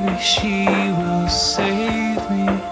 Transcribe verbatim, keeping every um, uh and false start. maybe she will save me.